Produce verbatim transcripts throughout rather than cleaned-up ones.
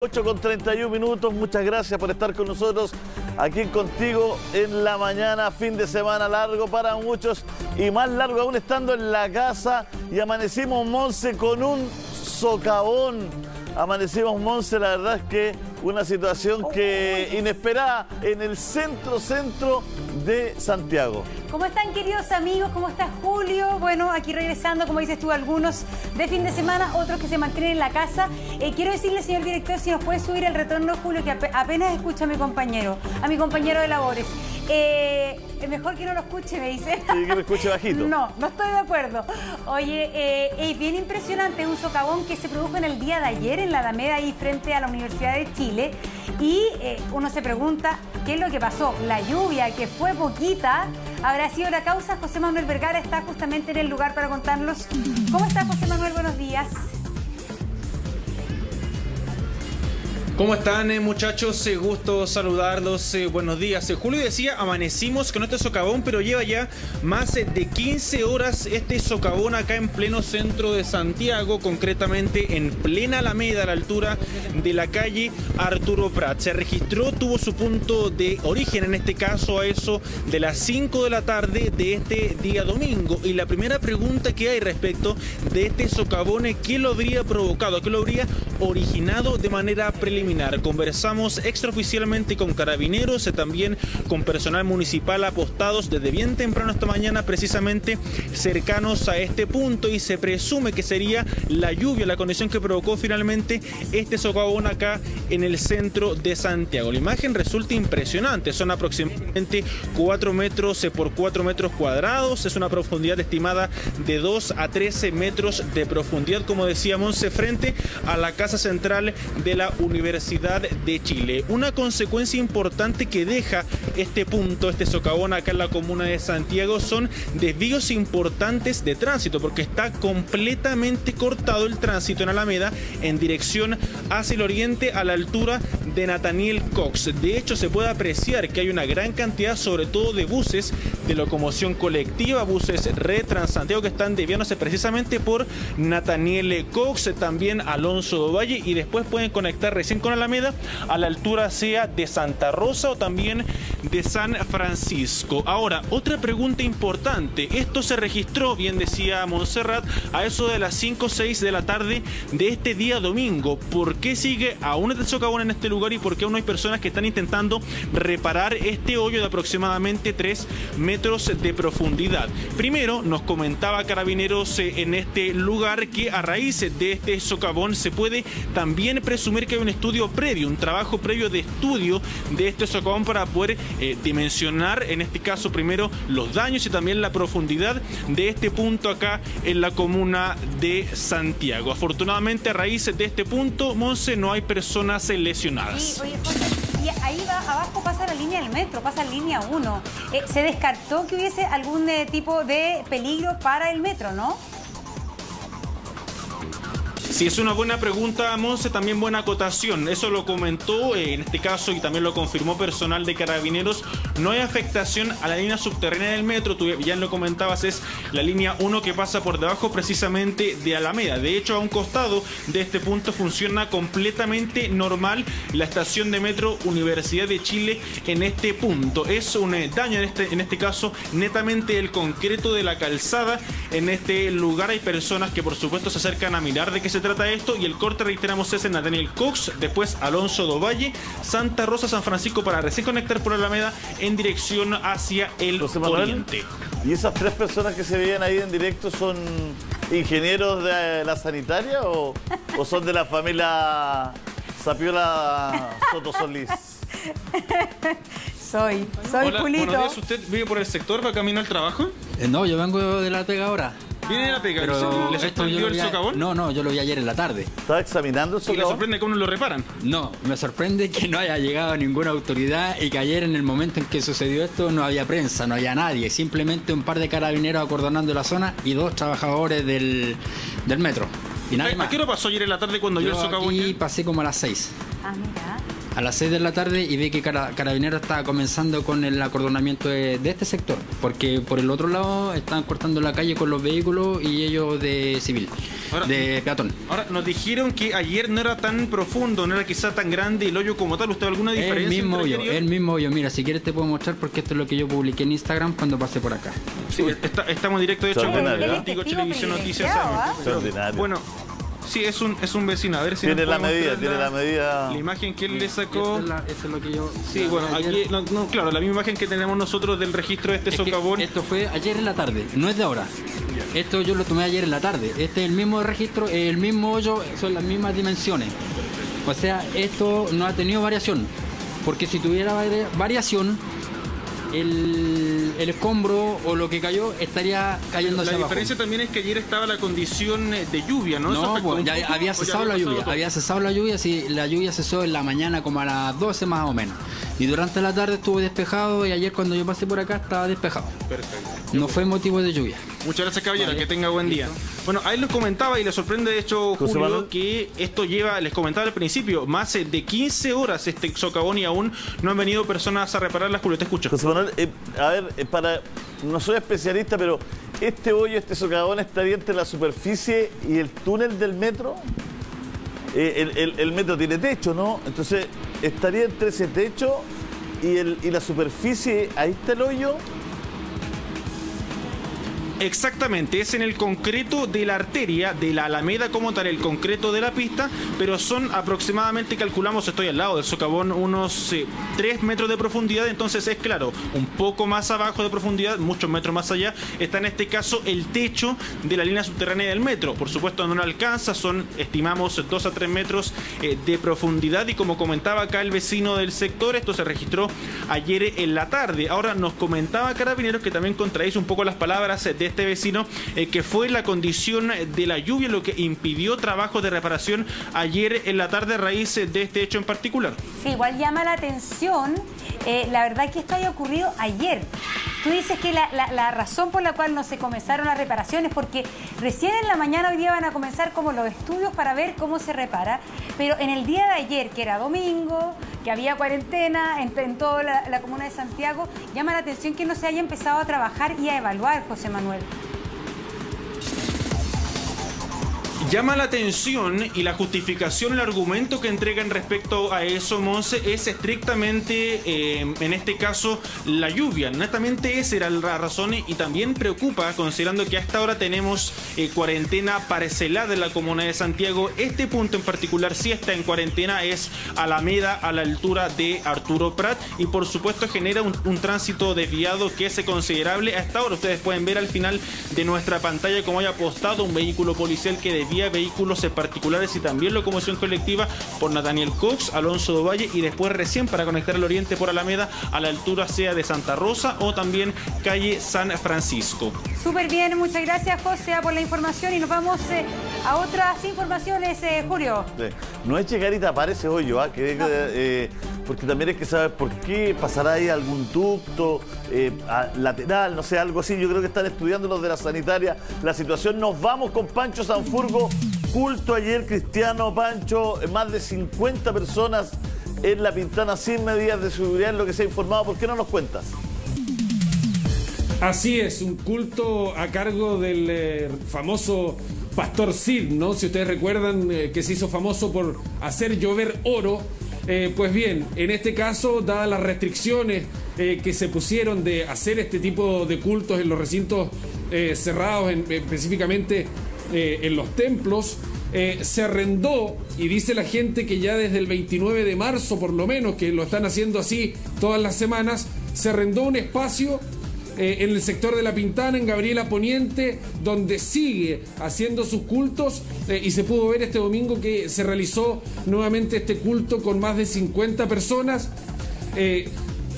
ocho con treinta y un minutos, muchas gracias por estar con nosotros aquí Contigo en la Mañana, fin de semana largo para muchos y más largo aún estando en la casa, y amanecimos Monse con un socavón, amanecimos Monse, la verdad es que una situación que inesperada en el centro, centro de Santiago. ¿Cómo están queridos amigos? ¿Cómo está Julio? Bueno, aquí regresando, como dices tú, algunos de fin de semana, otros que se mantienen en la casa. Eh, quiero decirle, señor director, si nos puede subir el retorno, Julio, que apenas escucha a mi compañero, a mi compañero de labores. Eh, mejor que no lo escuche, me dice. Sí, que lo escuche bajito. No, no estoy de acuerdo. Oye, eh, es bien impresionante, es un socavón que se produjo en el día de ayer en la Alameda, ahí frente a la Universidad de Chile. Y eh, uno se pregunta, ¿qué es lo que pasó? La lluvia, que fue poquita, habrá sido la causa. José Manuel Vergara está justamente en el lugar para contarnos. ¿Cómo está, José Manuel? Buenos días. ¿Cómo están, eh, muchachos? Eh, gusto saludarlos. Eh, buenos días. Eh, Julio decía, amanecimos con este socavón, pero lleva ya más eh, de quince horas este socavón acá en pleno centro de Santiago, concretamente en plena Alameda, a la altura de la calle Arturo Prat. Se registró, tuvo su punto de origen, en este caso a eso de las cinco de la tarde de este día domingo. Y la primera pregunta que hay respecto de este socavón es ¿qué lo habría provocado? ¿Qué lo habría originado de manera preliminar? Conversamos extraoficialmente con carabineros, eh, también con personal municipal apostados desde bien temprano esta mañana, precisamente cercanos a este punto, y se presume que sería la lluvia la condición que provocó finalmente este socavón acá en el centro de Santiago. La imagen resulta impresionante, son aproximadamente cuatro metros por cuatro metros cuadrados, es una profundidad estimada de dos a trece metros de profundidad, como decía Monse, frente a la casa central de la Universidad de Chile. Una consecuencia importante que deja este punto, este socavón acá en la comuna de Santiago, son desvíos importantes de tránsito, porque está completamente cortado el tránsito en Alameda en dirección hacia el oriente a la altura de Nataniel Cox. De hecho, se puede apreciar que hay una gran cantidad, sobre todo de buses de locomoción colectiva, buses Red Transantiago, que están desviándose precisamente por Nataniel Cox, también Alonso Dovalle, y después pueden conectar recién con Alameda a la altura sea de Santa Rosa o también de San Francisco. Ahora, otra pregunta importante. Esto se registró, bien decía Montserrat, a eso de las cinco o seis de la tarde de este día domingo. ¿Por qué sigue aún este socavón en este lugar y por qué aún hay personas que están intentando reparar este hoyo de aproximadamente tres metros de profundidad? Primero, nos comentaba Carabineros eh, en este lugar que a raíz de este socavón se puede también presumir que hay un estudio previo, un trabajo previo de estudio de este socavón para poder eh, dimensionar, en este caso primero los daños y también la profundidad de este punto acá en la comuna de Santiago. Afortunadamente, a raíz de este punto, Monse, no hay personas lesionadas. Sí, oye, y ahí va, abajo pasa la línea del metro, pasa la línea uno. Eh, se descartó que hubiese algún eh, tipo de peligro para el metro, ¿no? Sí, es una buena pregunta, Monse, también buena acotación. Eso lo comentó, eh, en este caso, y también lo confirmó personal de Carabineros. No hay afectación a la línea subterránea del metro. Tú ya lo comentabas, es la línea uno que pasa por debajo precisamente de Alameda. De hecho, a un costado de este punto funciona completamente normal la estación de metro Universidad de Chile en este punto. Es un daño, en este, en este caso, netamente el concreto de la calzada. En este lugar hay personas que, por supuesto, se acercan a mirar de qué se trata. Trata esto, y el corte, reiteramos, es en Nataniel Cox, después Alonso Dovalle, Santa Rosa, San Francisco, para recién conectar por Alameda en dirección hacia el oriente. ¿Y esas tres personas que se veían ahí en directo son ingenieros de la sanitaria o, o son de la familia Sapiola Soto Solís? Soy, soy Hola, Julito. Buenos días. ¿Usted vive por el sector, va camino al trabajo? Eh, no, yo vengo de la pega ahora. ¿Viene de la pega? Pero ¿les sorprendió el socavón? No, no, yo lo vi ayer en la tarde. ¿Estaba examinando el socavón? ¿Y le sorprende cómo no lo reparan? No, me sorprende que no haya llegado ninguna autoridad y que ayer, en el momento en que sucedió esto, no había prensa, no había nadie. Simplemente un par de carabineros acordonando la zona y dos trabajadores del, del metro. Y nada más. ¿A qué hora pasó ayer en la tarde cuando yo el socavón? Yo aquí pasé como a las seis. Ah, mira. a las seis de la tarde y ve que Carabineros está comenzando con el acordonamiento de, de este sector, porque por el otro lado están cortando la calle con los vehículos y ellos de civil, ahora, de peatón. Ahora, nos dijeron que ayer no era tan profundo, no era quizá tan grande el hoyo como tal. ¿Usted alguna diferencia? El mismo hoyo, el mismo hoyo. Mira, si quieres te puedo mostrar, porque esto es lo que yo publiqué en Instagram cuando pasé por acá. Sí, está, estamos directo de hecho Contigo en Chilevisión Noticias. Bueno, sí, es un, es un vecino. A ver si tiene la medida, tiene la, la medida. La imagen que él sí, le sacó. Esa es, es lo que yo. Sí, bueno, aquí, no, no, claro, la misma imagen que tenemos nosotros del registro de este es socavón. Esto fue ayer en la tarde, no es de ahora. Yeah. Esto yo lo tomé ayer en la tarde. Este es el mismo registro, el mismo hoyo, son las mismas dimensiones. O sea, esto no ha tenido variación. Porque si tuviera variación, El, el escombro o lo que cayó estaría cayendo hacia abajo. La diferencia también es que ayer estaba la condición de lluvia, ¿no? No, pues, ya había cesado la lluvia, había cesado la lluvia, sí, la lluvia cesó en la mañana como a las doce más o menos. Y durante la tarde estuvo despejado y ayer cuando yo pasé por acá estaba despejado. Perfecto. No fue motivo de lluvia. Muchas gracias, caballero, vale. Que tenga buen día. Bueno, ahí les comentaba y les sorprende de hecho, Julio, que esto lleva, les comentaba al principio, más de quince horas este socavón y aún no han venido personas a repararlas. Julio, te escucho. José Manuel, eh, a ver, eh, para, no soy especialista, pero este hoyo, este socavón estaría entre la superficie y el túnel del metro. Eh, el, el, el metro tiene techo, ¿no? Entonces, estaría entre ese techo y, el, y la superficie, ahí está el hoyo. Exactamente, es en el concreto de la arteria de la Alameda como tal, el concreto de la pista, pero son aproximadamente, calculamos, estoy al lado del socavón, unos eh, tres metros de profundidad, entonces es claro, un poco más abajo de profundidad, muchos metros más allá, está en este caso el techo de la línea subterránea del metro. Por supuesto no lo alcanza, son, estimamos, dos a tres metros eh, de profundidad, y como comentaba acá el vecino del sector, esto se registró ayer en la tarde. Ahora nos comentaba Carabineros que también contraís un poco las palabras de este vecino, eh, que fue la condición de la lluvia lo que impidió trabajos de reparación ayer en la tarde a raíz de este hecho en particular. Sí, igual llama la atención, eh, la verdad que esto haya ocurrido ayer. Tú dices que la, la, la razón por la cual no se comenzaron las reparaciones, porque recién en la mañana hoy día van a comenzar como los estudios para ver cómo se repara, pero en el día de ayer, que era domingo, que había cuarentena en, en toda la, la comuna de Santiago, llama la atención que no se haya empezado a trabajar y a evaluar, José Manuel. Llama la atención, y la justificación, el argumento que entregan respecto a eso, Monse, es estrictamente, eh, en este caso, la lluvia. Netamente esa era la razón, y también preocupa, considerando que hasta ahora tenemos eh, cuarentena parcelada en la comuna de Santiago. Este punto en particular sí está en cuarentena, es Alameda, a la altura de Arturo Prat, y por supuesto genera un, un tránsito desviado que es considerable. Hasta ahora ustedes pueden ver al final de nuestra pantalla cómo haya apostado un vehículo policial que desvía vehículos particulares y también locomoción colectiva por Nataniel Cox, Alonso Dovalle, y después recién para conectar al oriente por Alameda a la altura sea de Santa Rosa o también calle San Francisco. Súper bien, muchas gracias, José, por la información, y nos vamos eh, a otras informaciones, eh, Julio. No es llegar y tapar ese hoyo, ¿eh? Que, eh, porque también hay que saber por qué pasará ahí algún ducto eh, lateral, no sé, algo así. Yo creo que están estudiando los de la sanitaria la situación. Nos vamos con Pancho Sanfurgo. Culto ayer cristiano, Pancho, más de cincuenta personas en La Pintana sin medidas de seguridad, en lo que se ha informado. ¿Por qué no nos cuentas? Así es, un culto a cargo del eh, famoso pastor Cid, ¿no? Si ustedes recuerdan eh, que se hizo famoso por hacer llover oro. Eh, pues bien, en este caso, dadas las restricciones eh, que se pusieron de hacer este tipo de cultos en los recintos eh, cerrados, en, específicamente Eh, en los templos, eh, se arrendó, y dice la gente que ya desde el veintinueve de marzo, por lo menos, que lo están haciendo así todas las semanas, se arrendó un espacio eh, en el sector de La Pintana, en Gabriela Poniente, donde sigue haciendo sus cultos, eh, y se pudo ver este domingo que se realizó nuevamente este culto con más de cincuenta personas, eh,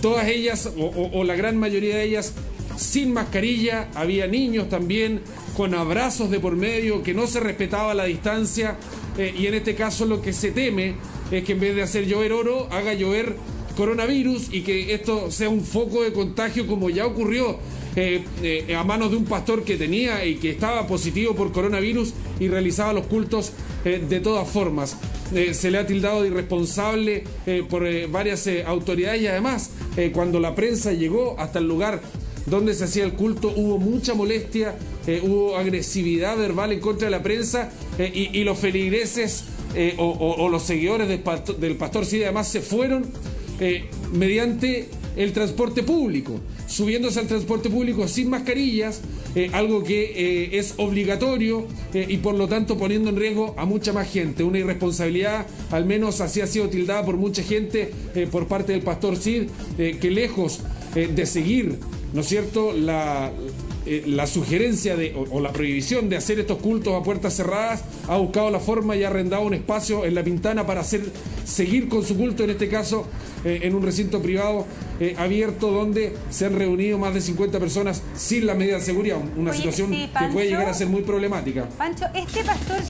todas ellas, o, o, o la gran mayoría de ellas, sin mascarilla. Había niños también, con abrazos de por medio, que no se respetaba la distancia, eh, y en este caso lo que se teme es que en vez de hacer llover oro, haga llover coronavirus, y que esto sea un foco de contagio, como ya ocurrió eh, eh, a manos de un pastor que tenía y que estaba positivo por coronavirus y realizaba los cultos eh, de todas formas. eh, se le ha tildado de irresponsable eh, por eh, varias eh, autoridades, y además eh, cuando la prensa llegó hasta el lugar donde se hacía el culto hubo mucha molestia, eh, hubo agresividad verbal en contra de la prensa, eh, y, y los feligreses eh, o, o, o los seguidores del pastor, del pastor Cid además se fueron eh, mediante el transporte público, subiéndose al transporte público sin mascarillas, eh, algo que eh, es obligatorio, eh, y por lo tanto poniendo en riesgo a mucha más gente. Una irresponsabilidad, al menos así ha sido tildada por mucha gente, eh, por parte del pastor Cid, eh, que lejos eh, de seguir, ¿no es cierto?, la, eh, la sugerencia de, o, o la prohibición de hacer estos cultos a puertas cerradas, ha buscado la forma y ha arrendado un espacio en La Pintana para hacer, seguir con su culto, en este caso eh, en un recinto privado eh, abierto, donde se han reunido más de cincuenta personas sin la medida de seguridad. Una Oye, situación sí, Pancho, que puede llegar a ser muy problemática. Pancho, este pastor